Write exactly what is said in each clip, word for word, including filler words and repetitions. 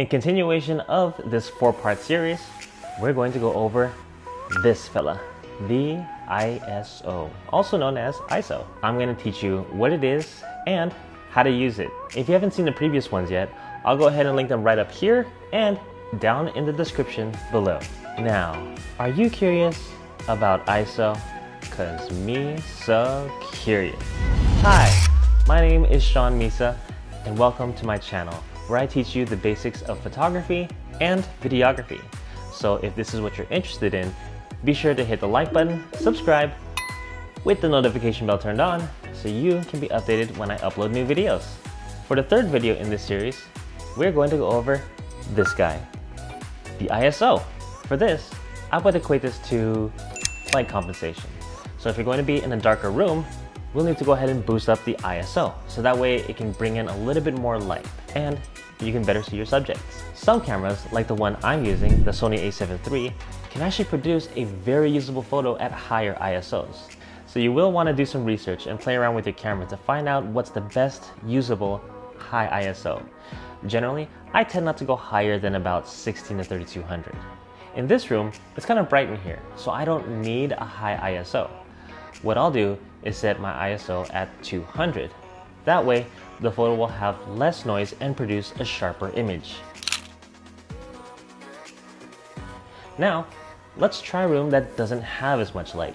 In continuation of this four-part series, we're going to go over this fella, the I S O, also known as I S O. I'm going to teach you what it is and how to use it. If you haven't seen the previous ones yet, I'll go ahead and link them right up here and down in the description below. Now, are you curious about I S O? Cause me so curious. Hi, my name is Sean Misa and welcome to my channel where I teach you the basics of photography and videography. So if this is what you're interested in, be sure to hit the like button, subscribe, with the notification bell turned on so you can be updated when I upload new videos. For the third video in this series, we're going to go over this guy, the I S O. For this, I would equate this to light compensation. So if you're going to be in a darker room, we'll need to go ahead and boost up the I S O. So that way it can bring in a little bit more light and you can better see your subjects. Some cameras, like the one I'm using, the Sony A seven three, can actually produce a very usable photo at higher I S Os. So you will want to do some research and play around with your camera to find out what's the best usable high I S O. Generally, I tend not to go higher than about sixteen to thirty-two hundred. In this room, it's kind of bright in here, so I don't need a high I S O. What I'll do is set my I S O at two hundred. That way, the photo will have less noise and produce a sharper image. Now, let's try a room that doesn't have as much light.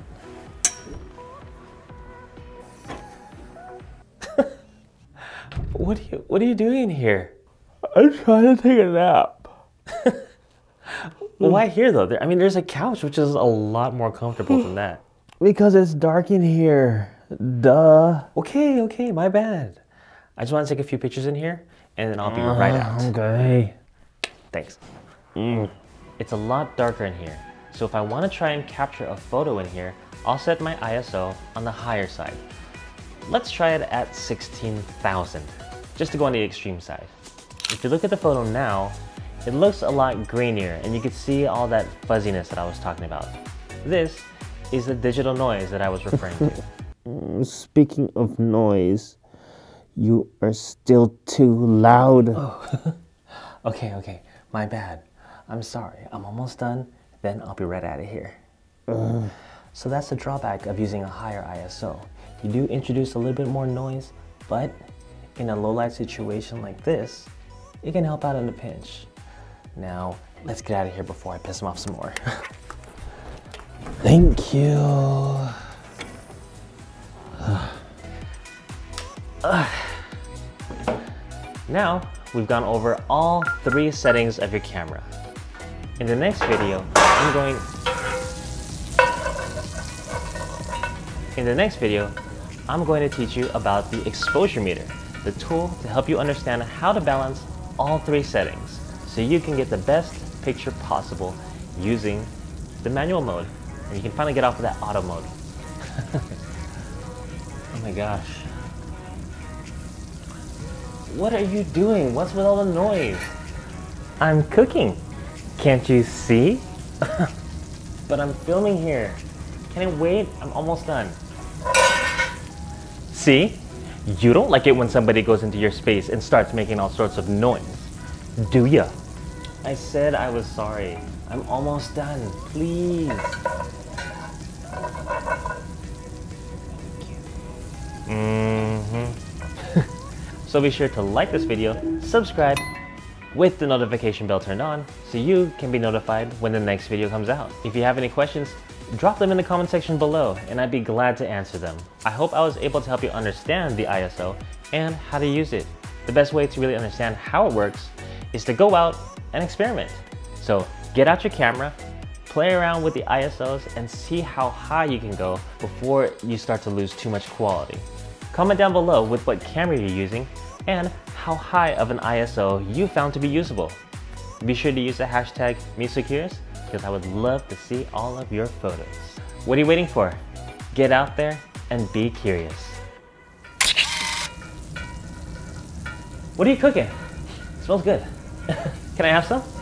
What are you, what are you doing here? I'm trying to take a nap. Why here though? There, I mean, there's a couch, which is a lot more comfortable than that. Because it's dark in here. Duh. Okay, okay, my bad. I just want to take a few pictures in here, and then I'll be uh, right out. Okay. Thanks. Mm. It's a lot darker in here, so if I want to try and capture a photo in here, I'll set my I S O on the higher side. Let's try it at sixteen thousand, just to go on the extreme side. If you look at the photo now, it looks a lot grainier, and you can see all that fuzziness that I was talking about. This is the digital noise that I was referring to. Speaking of noise, you are still too loud. Oh. okay, okay, my bad. I'm sorry, I'm almost done, then I'll be right out of here. Uh. So that's the drawback of using a higher I S O. You do introduce a little bit more noise, but in a low light situation like this, it can help out in a pinch. Now, let's get out of here before I piss him off some more. Thank you. Now, we've gone over all three settings of your camera. In the next video, I'm going... In the next video, I'm going to teach you about the exposure meter, the tool to help you understand how to balance all three settings so you can get the best picture possible using the manual mode. And you can finally get off of that auto mode. Oh my gosh. What are you doing? What's with all the noise? I'm cooking. Can't you see? But I'm filming here. Can I wait? I'm almost done. See? You don't like it when somebody goes into your space and starts making all sorts of noise, do ya? I said I was sorry. I'm almost done, please. Thank you. Mm-hmm. So be sure to like this video, subscribe, with the notification bell turned on, so you can be notified when the next video comes out. If you have any questions, drop them in the comment section below, and I'd be glad to answer them. I hope I was able to help you understand the I S O and how to use it. The best way to really understand how it works is to go out and experiment. So get out your camera, play around with the I S Os, and see how high you can go before you start to lose too much quality. Comment down below with what camera you're using and how high of an I S O you found to be usable. Be sure to use the hashtag MisaCurious because I would love to see all of your photos. What are you waiting for? Get out there and be curious. What are you cooking? It smells good. Can I have some?